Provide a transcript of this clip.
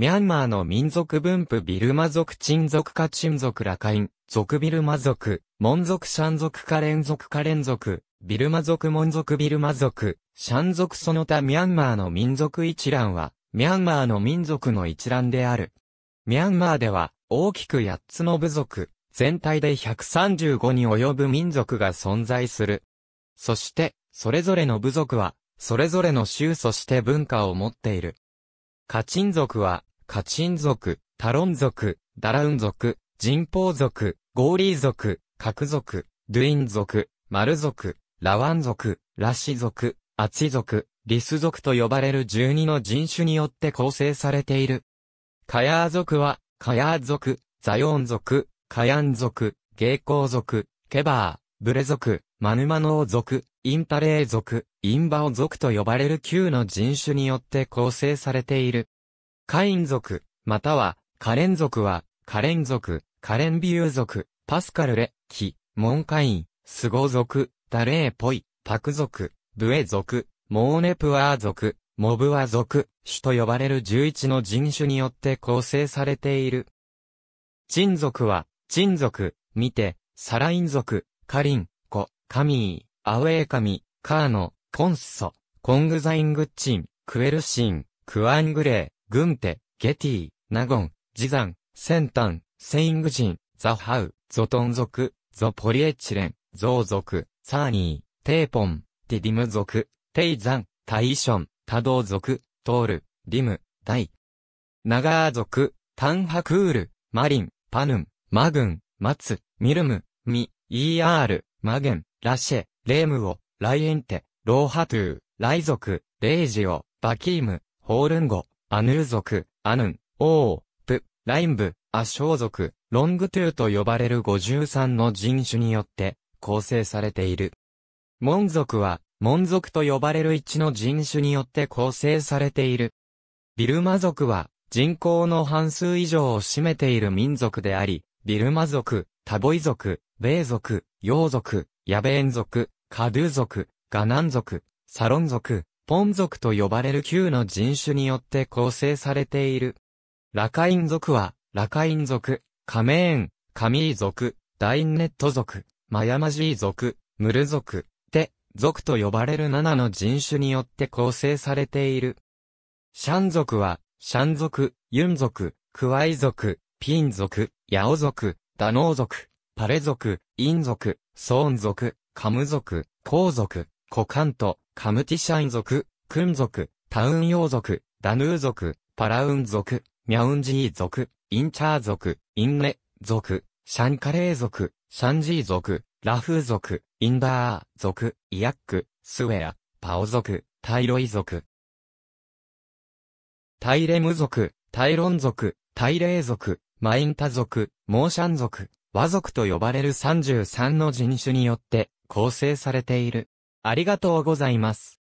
ミャンマーの民族分布ビルマ族、チン族、カチン族、ラカイン族、ビルマ族、モン族、シャン族、カレン族、ビルマ族、モン族、ビルマ族、シャン族、その他ミャンマーの民族一覧は、ミャンマーの民族の一覧である。ミャンマーでは、大きく8つの部族、全体で135に及ぶ民族が存在する。そして、それぞれの部族は、それぞれの州そして文化を持っている。カチン族は、カチン族、タロン族、ダラウン族、ジンポー族、ゴーリー族、カク族、ドゥイン族、マル族、ラワン族、ラシ族、アチ族、リス族と呼ばれる12の人種によって構成されている。カヤー族は、カヤー族、ザヨーン族、カヤン族、ゲイコー族、ケバー、ブレ族、マヌマノー族、インタレー族、インバオ族と呼ばれる9の人種によって構成されている。カイン族、または、カレン族は、カレン族、カレンビュー族、パスカルレ、キ、モンカイン、スゴ族、ダレーポイ、パク族、ブエ族、モーネプワー族、モブワ族、種と呼ばれる11の人種によって構成されている。チン族は、チン族、ミテ、サライン族、カリン、コ、カミー、アウェーカミ、カーノ、コンッソ、コングザイングッチン、クエルシン、クワングレー、グンテ、ゲティ、ナゴン、ジザン、センタン、セイングジン、ザハウ、ゾトン族、ゾポリエチレン、ゾウ族、サーニー、テーポン、ティディム族、テイザン、タイション、タドウ族、トール、ディム、ダイ。ナガー族、タンハクール、マリン、パヌン、マグン、マツ、ミルム、ミ、イーアール、マゲン、ラシェ、レームオ、ライエンテ、ローハトゥー、ライ族、レイジオ、バキーム、ホールンゴ、アヌー族、アヌン、オー、プ、ラインブ、アショウ族、ロングトゥーと呼ばれる53の人種によって構成されている。モン族は、モン族と呼ばれる1の人種によって構成されている。ビルマ族は、人口の半数以上を占めている民族であり、ビルマ族、タボイ族、ベー族、ヨウ族、ヤベーン族、カドゥ族、ガナン族、サロン族、ポン族と呼ばれる9の人種によって構成されている。ラカイン族は、ラカイン族、カメーン、カミー族、ダインネット族、マヤマジー族、ムル族、テ、族と呼ばれる7の人種によって構成されている。シャン族は、シャン族、ユン族、クワイ族、ピン族、ヤオ族、ダノー族、パレ族、イン族、ソーン族、カム族、コウ族、コカント、カムティシャイン族、クン族、タウンヨウ族、ダヌー族、パラウン族、ミャウンジー族、インチャー族、インネ族、シャンカレー族、シャンジー族、ラフー族、インダー族、イヤック、スウェア、パオ族、タイロイ族、タイレム族、タイロン族、タイレー族、マインタ族、モーシャン族、和族と呼ばれる33の人種によって構成されている。ありがとうございます。